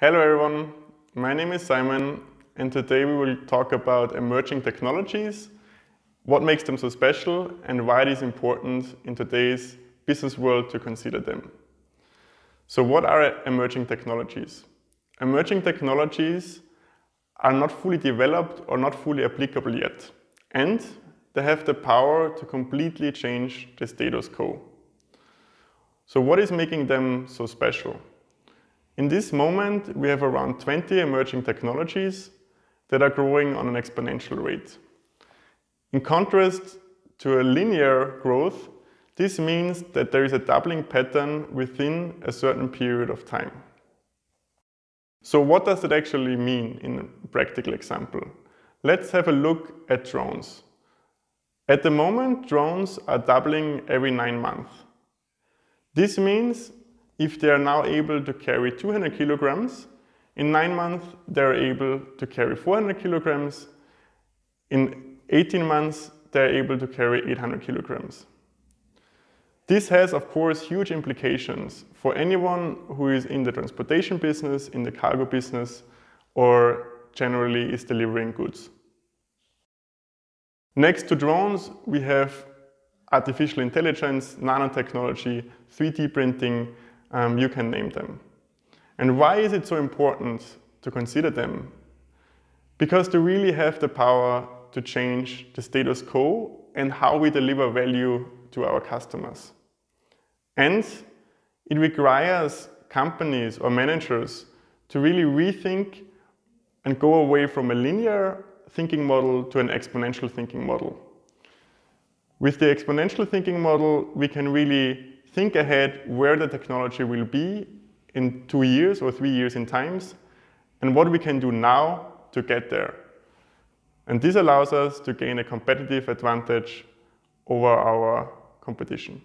Hello everyone, my name is Simon and today we will talk about emerging technologies, what makes them so special and why it is important in today's business world to consider them. So what are emerging technologies? Emerging technologies are not fully developed or not fully applicable yet, and they have the power to completely change the status quo. So what is making them so special? In this moment, we have around 20 emerging technologies that are growing on an exponential rate. In contrast to a linear growth, this means that there is a doubling pattern within a certain period of time. So what does it actually mean in a practical example? Let's have a look at drones. At the moment, drones are doubling every 9 months. This means if they are now able to carry 200 kilograms, in 9 months they are able to carry 400 kilograms, in 18 months they are able to carry 800 kilograms. This has, of course, huge implications for anyone who is in the transportation business, in the cargo business, or generally is delivering goods. Next to drones, we have artificial intelligence, nanotechnology, 3D printing, you can name them. And why is it so important to consider them? Because they really have the power to change the status quo and how we deliver value to our customers. And it requires companies or managers to really rethink and go away from a linear thinking model to an exponential thinking model. With the exponential thinking model, we can really think ahead where the technology will be in 2 years or 3 years in times, and what we can do now to get there. And this allows us to gain a competitive advantage over our competition.